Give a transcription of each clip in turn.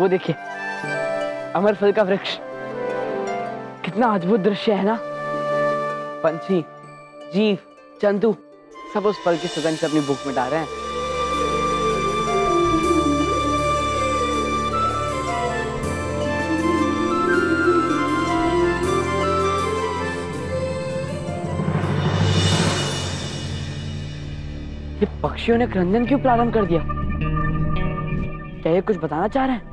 वो देखिए अमर फल का वृक्ष, कितना अद्भुत दृश्य है ना। पंछी, जीव, जंतु सब उस फल की सुगंध से अपनी भूख मिटा रहे हैं। ये पक्षियों ने क्रंदन क्यों प्रारंभ कर दिया? क्या ये कुछ बताना चाह रहे हैं?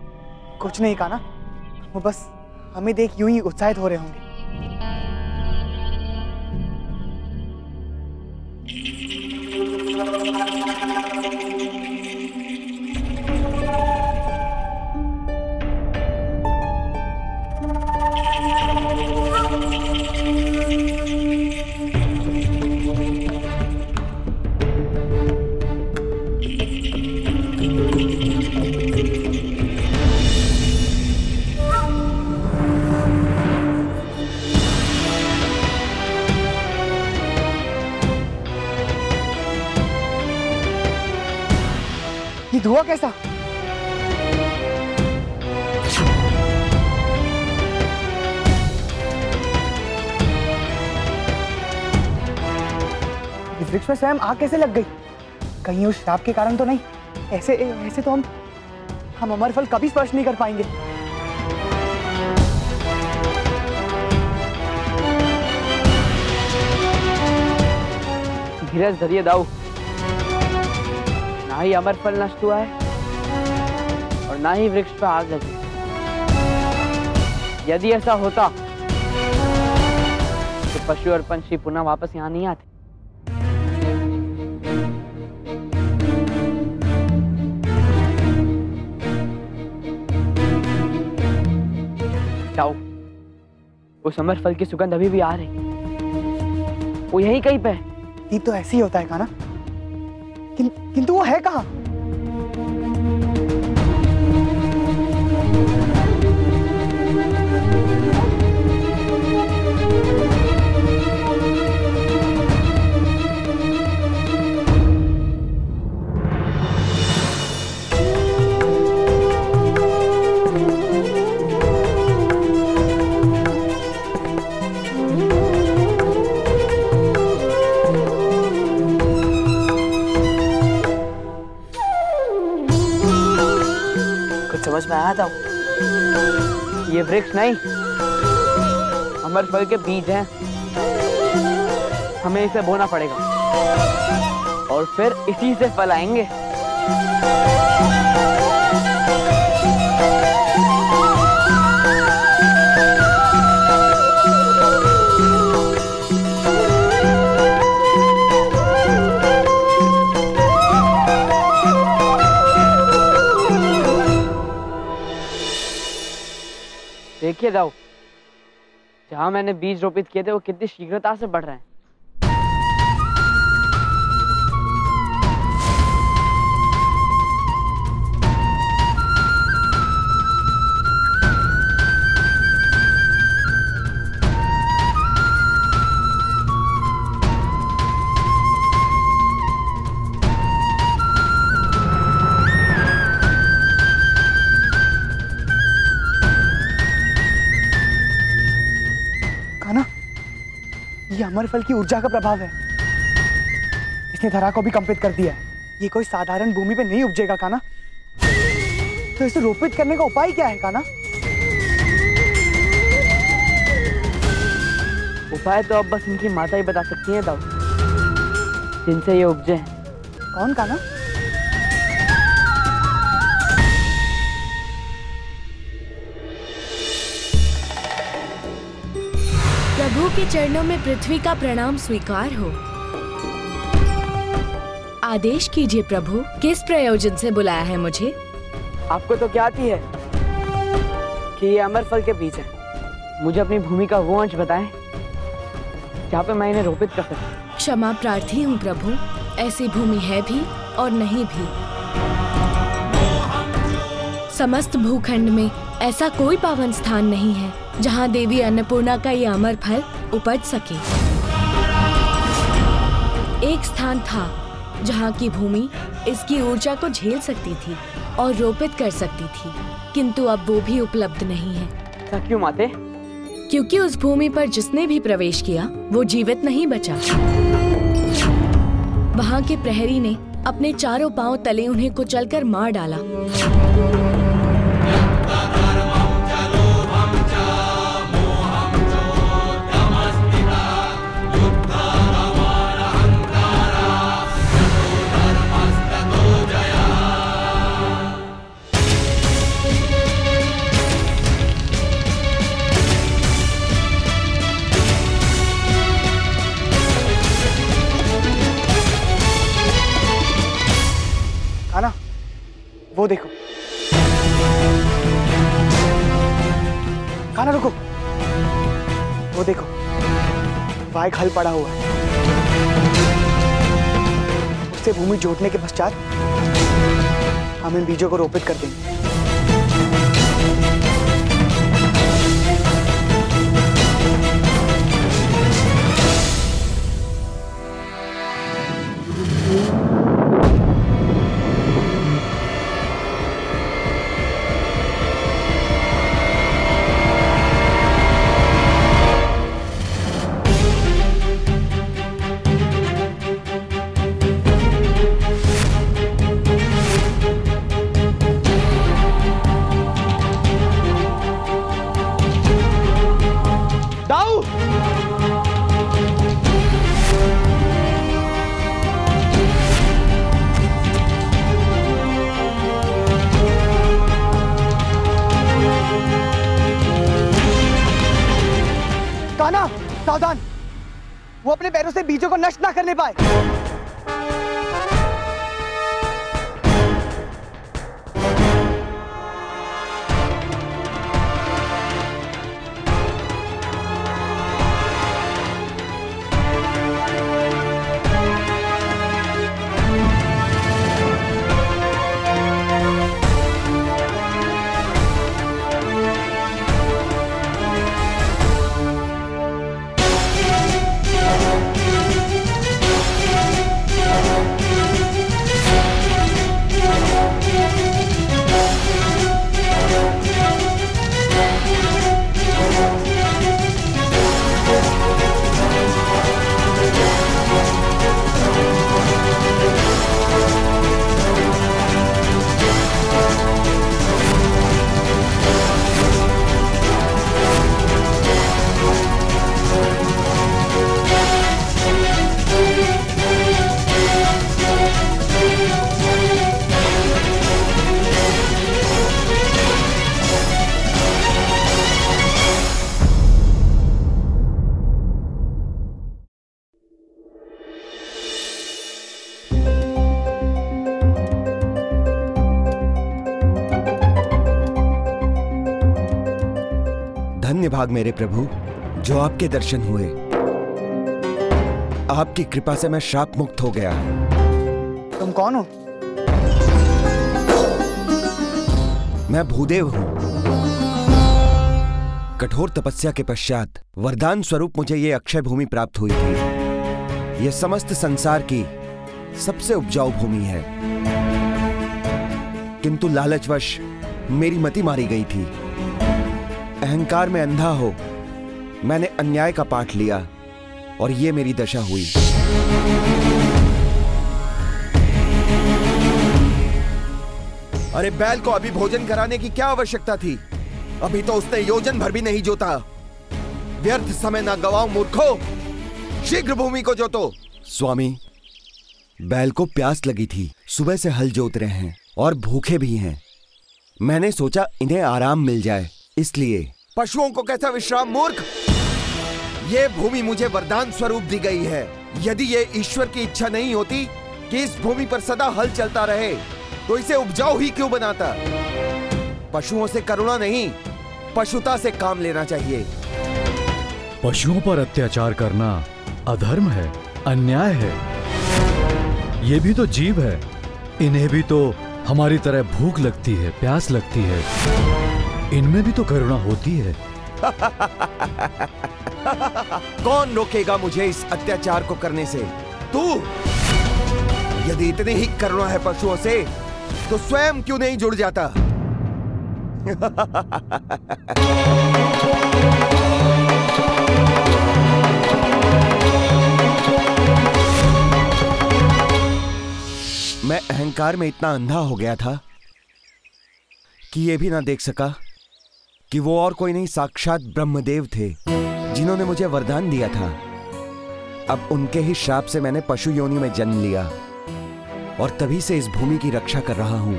कुछ नहीं काना, वो बस हमें देख यूं ही उत्साहित हो रहे होंगे। धुआं कैसा? इस वृक्ष में स्वयं आग कैसे लग गई? कहीं उस श्राप के कारण तो नहीं? ऐसे तो हम अमर फल कभी स्पर्श नहीं कर पाएंगे। धीरज धरिए दाऊ, ना ही अमर फल नष्ट हुआ है और ना ही वृक्ष पर आग लगी। यदि ऐसा होता तो पशु और पंछी पुनः वापस यहाँ नहीं आते। जाओ, उस अमर फल की सुगंध अभी भी आ रही, वो यही कहीं पे है। ये तो ऐसे ही होता है खाना, किंतु वो है कहाँ? ये वृक्ष नहीं, अमर फल के बीज हैं। हमें इसे बोना पड़ेगा और फिर इसी से फल आएंगे। देखिए दाऊ, जहां मैंने बीज रोपित किए थे वो कितनी शीघ्रता से बढ़ रहे हैं। अमर फल की ऊर्जा का प्रभाव है, इसने धरा को भी कंपित कर दिया है। ये कोई साधारण भूमि पे नहीं उपजेगा काना, तो इसे रोपित करने का उपाय क्या है काना? उपाय तो अब बस इनकी माता ही बता सकती है दाऊ, जिनसे ये उपजे हैं। कौन काना? प्रभु के चरणों में पृथ्वी का प्रणाम स्वीकार हो। आदेश कीजिए प्रभु, किस प्रयोजन से बुलाया है मुझे? आपको तो क्या आती है कि ये अमर फल के बीज है। मुझे अपनी भूमि का वो अंश बताएं जहाँ पे मैं इन्हें रोपित कर सकूं। क्षमा प्रार्थी हूँ प्रभु, ऐसी भूमि है भी और नहीं भी। समस्त भूखंड में ऐसा कोई पावन स्थान नहीं है जहाँ देवी अन्नपूर्णा का ये अमर फल उपज सके। एक स्थान था जहाँ की भूमि इसकी ऊर्जा को झेल सकती थी और रोपित कर सकती थी, किंतु अब वो भी उपलब्ध नहीं है। क्यों माते? क्योंकि उस भूमि पर जिसने भी प्रवेश किया वो जीवित नहीं बचा। वहाँ के प्रहरी ने अपने चारों पांव तले उन्हें कुचलकर मार डाला। वो देखो खाना, रुको, वो देखो वहाँ एक हल पड़ा हुआ है। उससे भूमि जोतने के पश्चात हम इन बीजों को रोपित कर देंगे। वो अपने पैरों से बीजों को नष्ट ना करने पाए। भाग मेरे प्रभु, जो आपके दर्शन हुए, आपकी कृपा से मैं श्राप मुक्त हो गया। तुम कौन हो? मैं भूदेव हूँ। कठोर तपस्या के पश्चात वरदान स्वरूप मुझे ये अक्षय भूमि प्राप्त हुई थी। यह समस्त संसार की सबसे उपजाऊ भूमि है, किंतु लालचवश मेरी मति मारी गई थी। अहंकार में अंधा हो मैंने अन्याय का पाठ लिया और ये मेरी दशा हुई। अरे बैल को अभी भोजन कराने की क्या आवश्यकता थी? अभी तो उसने योजन भर भी नहीं जोता। व्यर्थ समय ना गवाओ मूर्खो, शीघ्र भूमि को जोतो। स्वामी, बैल को प्यास लगी थी, सुबह से हल जोत रहे हैं और भूखे भी हैं। मैंने सोचा इन्हें आराम मिल जाए, इसलिए। पशुओं को कैसा विश्राम मूर्ख? ये भूमि मुझे वरदान स्वरूप दी गई है। यदि ये ईश्वर की इच्छा नहीं होती कि इस भूमि पर सदा हल चलता रहे, तो इसे उपजाऊ ही क्यों बनाता? पशुओं से करुणा नहीं, पशुता से काम लेना चाहिए। पशुओं पर अत्याचार करना अधर्म है, अन्याय है। ये भी तो जीव है, इन्हें भी तो हमारी तरह भूख लगती है, प्यास लगती है। इनमें भी तो करुणा होती है। कौन रोकेगा मुझे इस अत्याचार को करने से? तू! यदि इतनी ही करुणा है पशुओं से, तो स्वयं क्यों नहीं जुड़ जाता? मैं अहंकार में इतना अंधा हो गया था कि यह भी ना देख सका कि वो और कोई नहीं साक्षात ब्रह्मदेव थे जिन्होंने मुझे वरदान दिया था। अब उनके ही श्राप से मैंने पशु योनि में जन्म लिया और तभी से इस भूमि की रक्षा कर रहा हूं।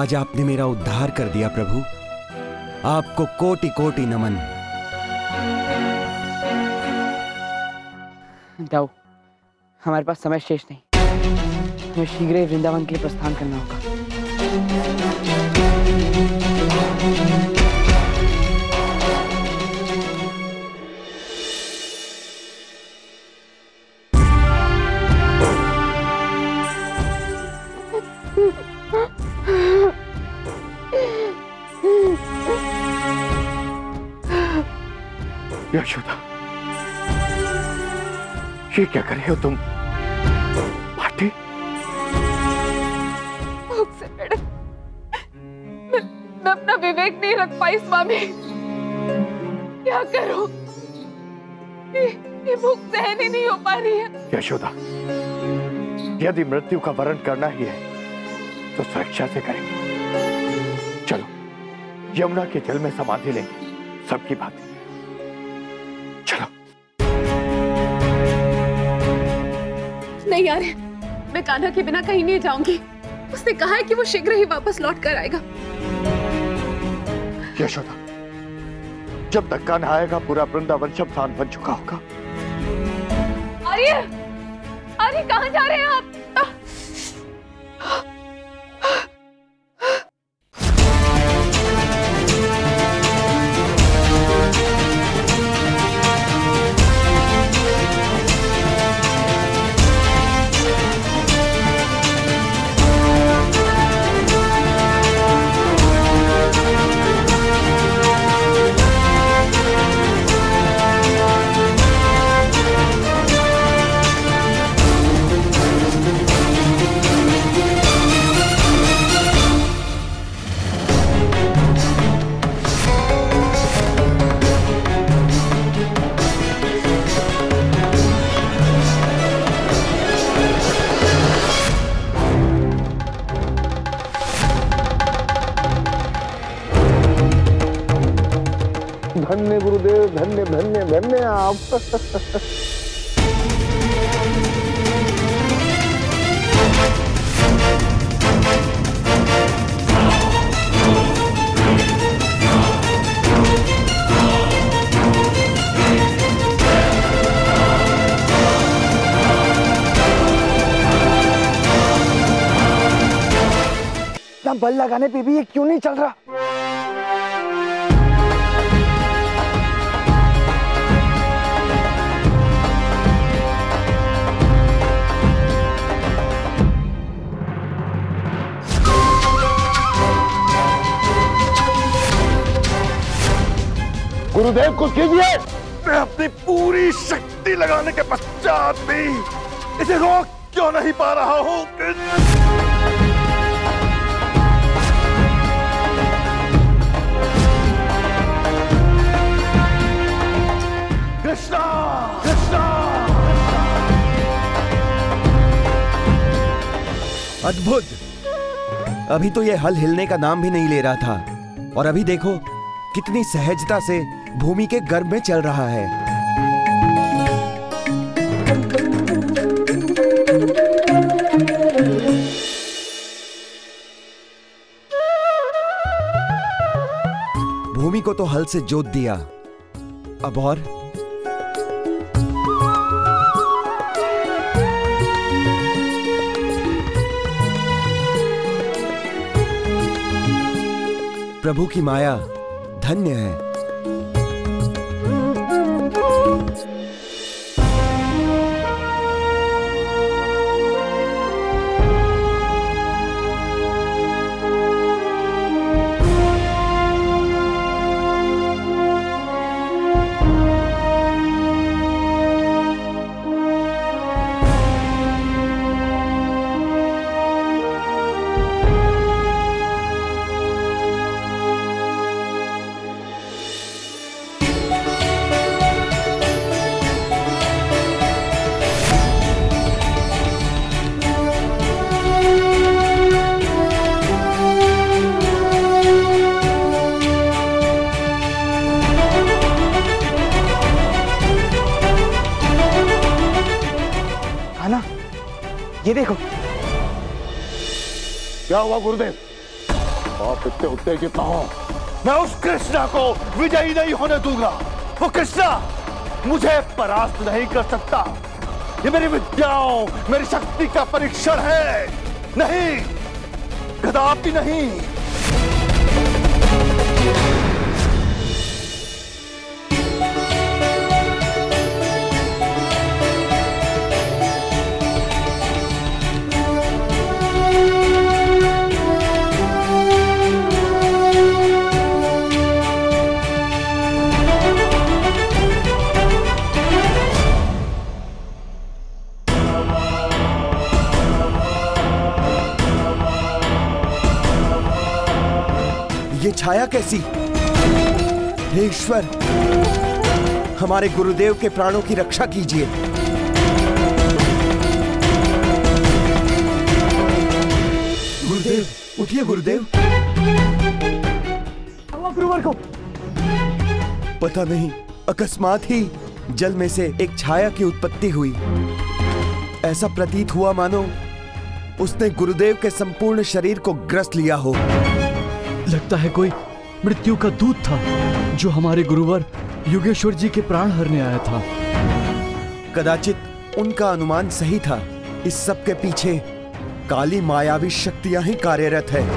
आज आपने मेरा उद्धार कर दिया प्रभु, आपको कोटि कोटि नमन। दाऊ, हमारे पास समय शेष नहीं, हमें शीघ्र ही वृंदावन के लिए प्रस्थान करना होगा। यशोदा, ये क्या कर रहे हो तुम? मैं अपना विवेक नहीं रख पाई स्वामी, क्या करो, ये भूख सहन ही नहीं हो पा रही है। यशोदा, यदि मृत्यु का वरण करना ही है तो सुरक्षा से करेंगे। चलो यमुना के जल में समाधि लेंगे, सबकी बात। चलो। नहीं यार, मैं कान्हा के बिना कहीं नहीं जाऊंगी। उसने कहा है कि वो शीघ्र ही वापस लौट कर आएगा। यशोदा, जब तक कान्हा आएगा पूरा वृंदावन शमशान बन चुका होगा। आर्य, आर्य कहाँ जा रहे हैं आप? धन्य गुरुदेव, धन्य धन्य धन्य आप। बल लगाने पे भी ये क्यों नहीं चल रहा? गुरुदेव कुछ कीजिए। मैं अपनी पूरी शक्ति लगाने के पश्चात भी इसे रोक क्यों नहीं पा रहा हूं? कृष्णा कृष्णा। अद्भुत, अभी तो यह हल हिलने का नाम भी नहीं ले रहा था और अभी देखो कितनी सहजता से भूमि के गर्भ में चल रहा है। भूमि को तो हल से जोत दिया, अब और प्रभु की माया धन्य है। क्या हुआ गुरुदेव? आप इतने उत्ते कितना हो? मैं उस कृष्णा को विजयी नहीं होने दूंगा। वो कृष्णा मुझे परास्त नहीं कर सकता। ये मेरी विद्याओं, मेरी शक्ति का परीक्षण है। नहीं, कदापि नहीं। छाया कैसी? हे ईश्वर, हमारे गुरुदेव के प्राणों की रक्षा कीजिए। गुरुदेव उठिए। गुरुदेव गुरुवर को पता नहीं, अकस्मात ही जल में से एक छाया की उत्पत्ति हुई। ऐसा प्रतीत हुआ मानो उसने गुरुदेव के संपूर्ण शरीर को ग्रस लिया हो। लगता है कोई मृत्यु का दूत था जो हमारे गुरुवर योगेश्वर जी के प्राण हरने आया था। कदाचित उनका अनुमान सही था। इस सब के पीछे काली मायावी शक्तियां ही कार्यरत है।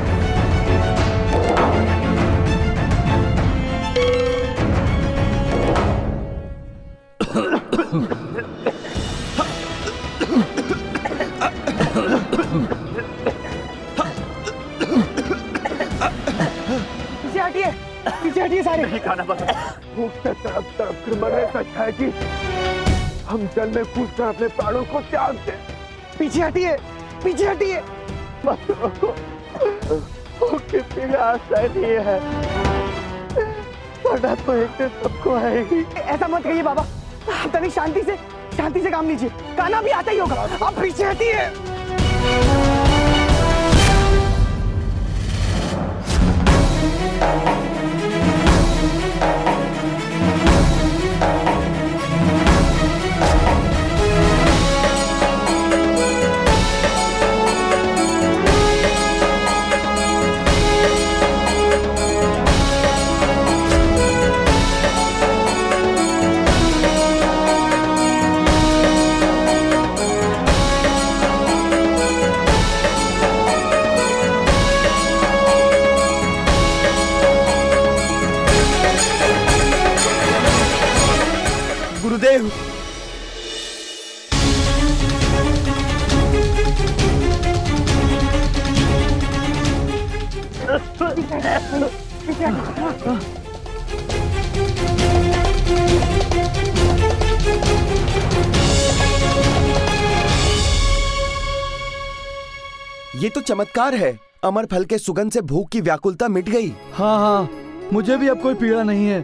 खाना बस तरफ मरने तक है कि हम जल में कूदकर अपने प्राणों को त्याग दें। पीछे हटिए, पीछे हटिए। कितनी भी आशा नहीं है, तो एक दिन सबको है ही। ऐसा मत कहिए बाबा, तभी शांति से काम लीजिए। खाना भी आता ही होगा, आप पीछे हटिए। ये तो चमत्कार है। अमर फल के सुगंध से भूख की व्याकुलता मिट गई। हाँ हाँ, मुझे भी अब कोई पीड़ा नहीं है।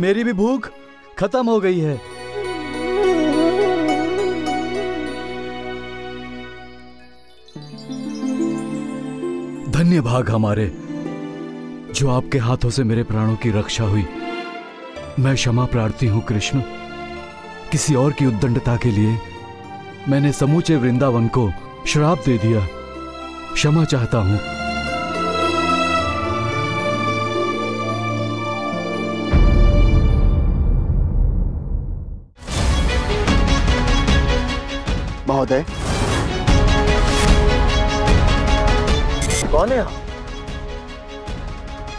मेरी भी भूख खत्म हो गई है। धन्य भाग हमारे, जो आपके हाथों से मेरे प्राणों की रक्षा हुई। मैं क्षमा प्रार्थी हूं कृष्ण। किसी और की उद्दंडता के लिए मैंने समूचे वृंदावन को श्राप दे दिया। क्षमा चाहता हूं। महोदय, कौन है आप?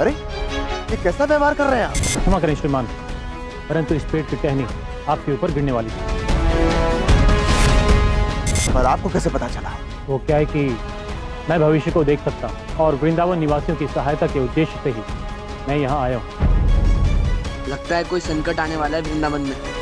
अरे, ये कैसा व्यवहार कर रहे हैं आप? क्षमा करें श्रीमान, परंतु इस पेड़ की टहनी आपके ऊपर गिरने वाली थी। पर आपको कैसे पता चला? वो क्या है कि मैं भविष्य को देख सकता हूँ और वृंदावन निवासियों की सहायता के उद्देश्य से ही मैं यहाँ आया हूँ। लगता है कोई संकट आने वाला है वृंदावन में।